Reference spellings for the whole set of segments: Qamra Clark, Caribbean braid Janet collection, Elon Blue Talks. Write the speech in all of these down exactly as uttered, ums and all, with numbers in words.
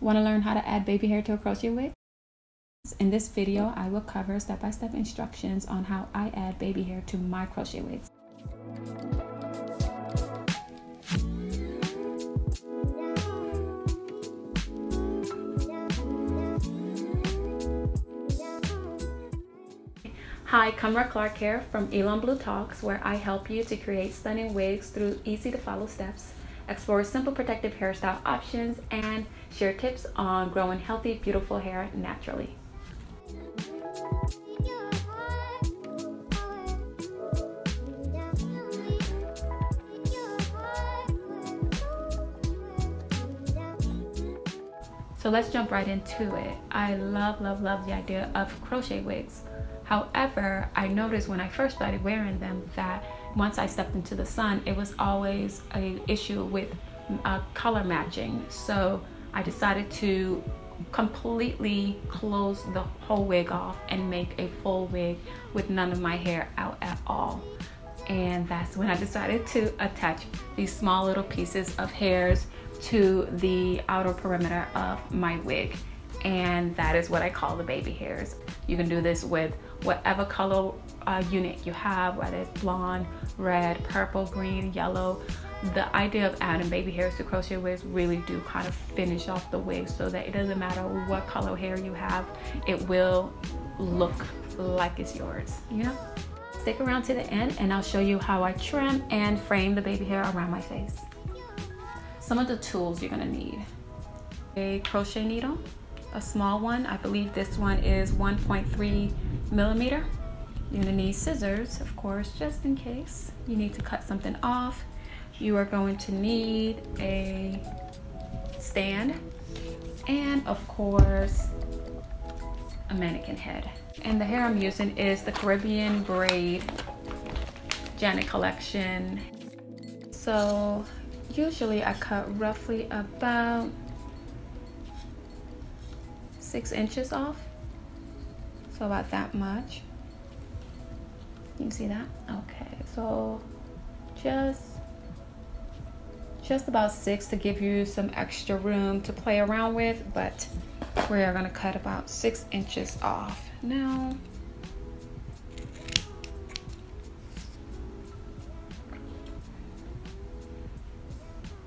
Want to learn how to add baby hair to a crochet wig? In this video, I will cover step-by-step instructions on how I add baby hair to my crochet wigs. Hi, Qamra Clark here from Elon Blue Talks, where I help you to create stunning wigs through easy-to-follow steps, explore simple protective hairstyle options, and share tips on growing healthy, beautiful hair naturally. So let's jump right into it. I love, love, love the idea of crochet wigs. However, I noticed when I first started wearing them that once I stepped into the sun, it was always an issue with uh, color matching. So I decided to completely close the whole wig off and make a full wig with none of my hair out at all. And that's when I decided to attach these small little pieces of hairs to the outer perimeter of my wig. And that is what I call the baby hairs. You can do this with whatever color uh, unit you have, whether it's blonde, red, purple, green, yellow. The idea of adding baby hairs to crochet wigs really do kind of finish off the wig so that it doesn't matter what color hair you have, it will look like it's yours, you know? Stick around to the end and I'll show you how I trim and frame the baby hair around my face. Some of the tools you're gonna need: a crochet needle, a small one. I believe this one is one point three millimeter. You're gonna need scissors, of course, just in case you need to cut something off. You are going to need a stand and, of course, a mannequin head. And the hair I'm using is the Caribbean Braid Janet Collection. So usually I cut roughly about six inches off, so about that much. You can see that? Okay, so just just about six to give you some extra room to play around with, but we're gonna cut about six inches off now.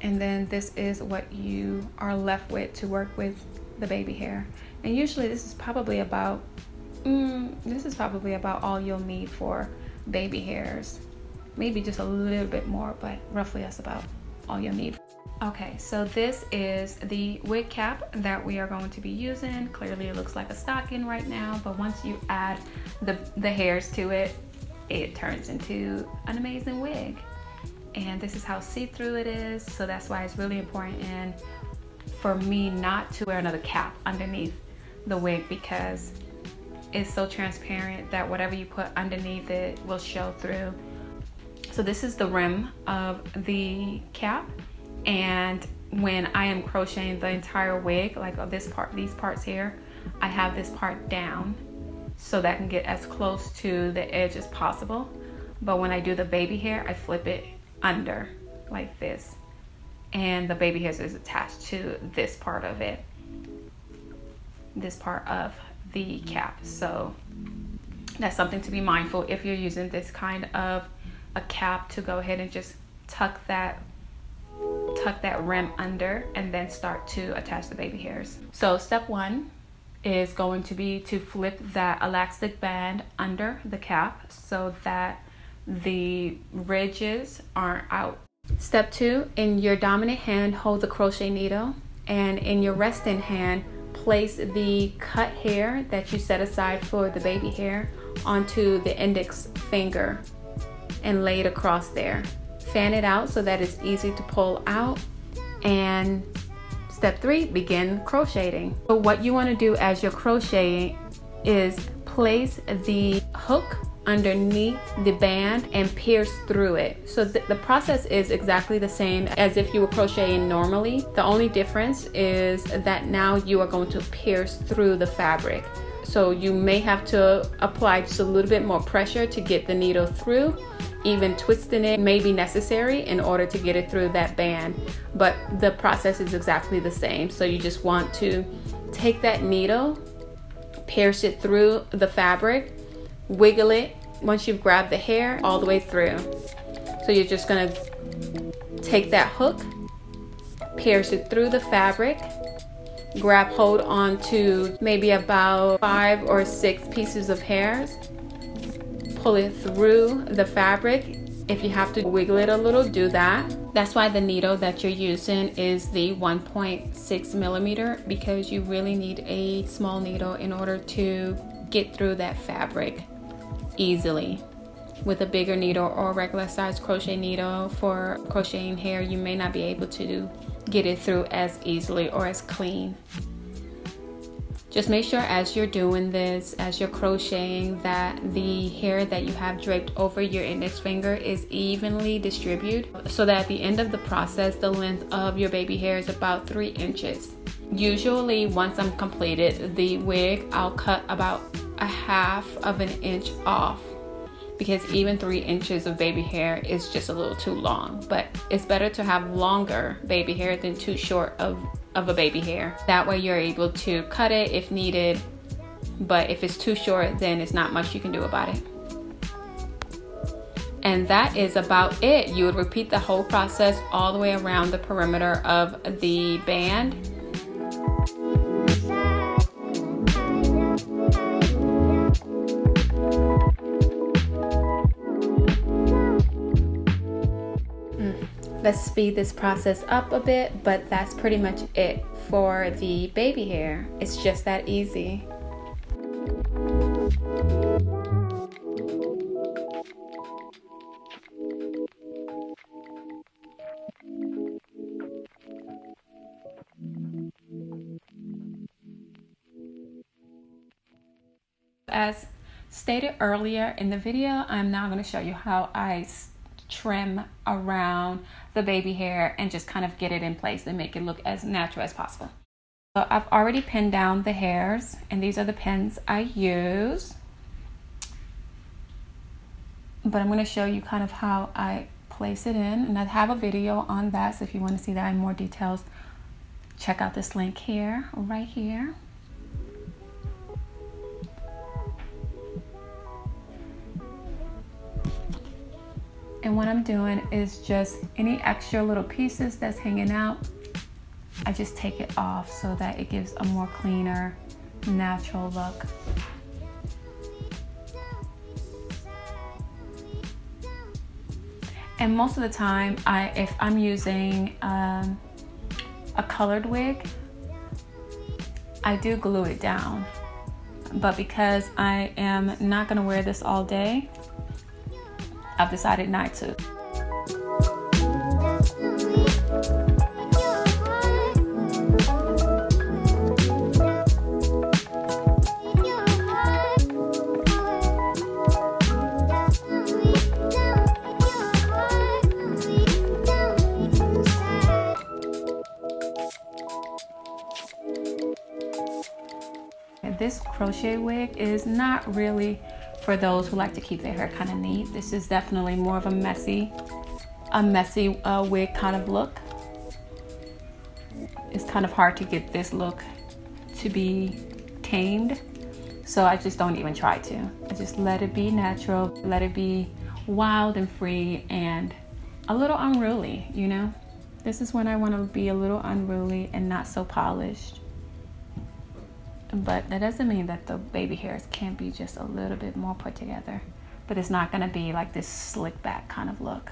And then this is what you are left with to work with the baby hair. And usually this is probably about mm, this is probably about all you'll need for baby hairs, maybe just a little bit more, but roughly that's about all you'll need. Okay, so this is the wig cap that we are going to be using. Clearly it looks like a stocking right now, but once you add the, the hairs to it, it turns into an amazing wig. And this is how see-through it is, so that's why it's really important and for me not to wear another cap underneath the wig, because it's so transparent that whatever you put underneath it will show through. So this is the rim of the cap, and when I am crocheting the entire wig, like this part, these parts here, I have this part down so that I can get as close to the edge as possible. But when I do the baby hair, I flip it under like this, and the baby hair is attached to this part of it, this part of the cap. So that's something to be mindful if you're using this kind of a cap, to go ahead and just tuck that tuck that rim under and then start to attach the baby hairs. So step one is going to be to flip that elastic band under the cap so that the ridges aren't out. Step two, in your dominant hand, hold the crochet needle, and in your resting hand, place the cut hair that you set aside for the baby hair onto the index finger and lay it across there. Fan it out so that it's easy to pull out. And step three, begin crocheting. So what you want to do as you're crocheting is place the hook underneath the band and pierce through it. So th the process is exactly the same as if you were crocheting normally. The only difference is that now you are going to pierce through the fabric. So you may have to apply just a little bit more pressure to get the needle through, even twisting it may be necessary in order to get it through that band, but the process is exactly the same. So you just want to take that needle, pierce it through the fabric, wiggle it once you've grabbed the hair all the way through. So you're just gonna take that hook, pierce it through the fabric, grab hold onto maybe about five or six pieces of hair, pull it through the fabric. If you have to wiggle it a little, do that. That's why the needle that you're using is the one point six millimeter, because you really need a small needle in order to get through that fabric easily. With a bigger needle or regular size crochet needle for crocheting hair, you may not be able to get it through as easily or as clean. Just make sure as you're doing this, as you're crocheting, that the hair that you have draped over your index finger is evenly distributed, so that at the end of the process, the length of your baby hair is about three inches. Usually, once I'm completed the wig, I'll cut about a half of an inch off, because even three inches of baby hair is just a little too long. But it's better to have longer baby hair than too short of of a baby hair. That way you're able to cut it if needed, but if it's too short, then it's not much you can do about it. And that is about it. You would repeat the whole process all the way around the perimeter of the band. Let's speed this process up a bit, but that's pretty much it for the baby hair. It's just that easy. As stated earlier in the video, I'm now going to show you how I trim around the baby hair and just kind of get it in place and make it look as natural as possible. So I've already pinned down the hairs, and these are the pins I use, but I'm going to show you kind of how I place it in, and I have a video on that, so if you want to see that in more details, check out this link here, right here. And what I'm doing is just any extra little pieces that's hanging out, I just take it off so that it gives a more cleaner, natural look. And most of the time, I, if I'm using um, a colored wig, I do glue it down. But because I am not gonna wear this all day, I've decided not to. This crochet wig is not really for those who like to keep their hair kind of neat. This is definitely more of a messy, a messy uh, wig kind of look. It's kind of hard to get this look to be tamed, so I just don't even try to. I just let it be natural, let it be wild and free and a little unruly, you know? This is when I want to be a little unruly and not so polished. But that doesn't mean that the baby hairs can't be just a little bit more put together, but it's not going to be like this slick back kind of look.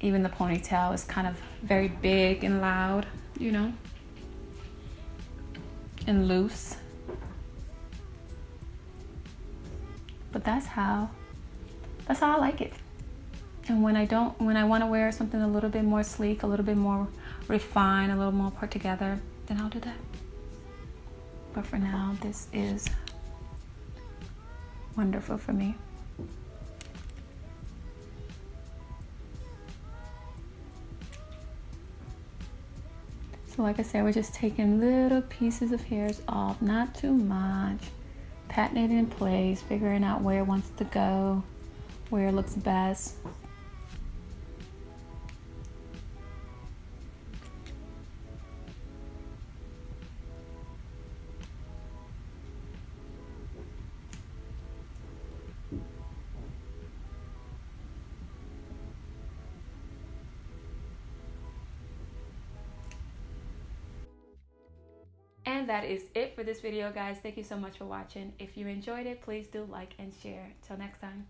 Even the ponytail is kind of very big and loud, you know, and loose. But that's how, that's how I like it. And when I don't, when I want to wear something a little bit more sleek, a little bit more refined, a little more put together, then I'll do that. But for now, this is wonderful for me. So like I said, we're just taking little pieces of hairs off, not too much, patting it in place, figuring out where it wants to go, where it looks best. And that is it for this video, guys. Thank you so much for watching. If you enjoyed it, please do like and share. Till next time.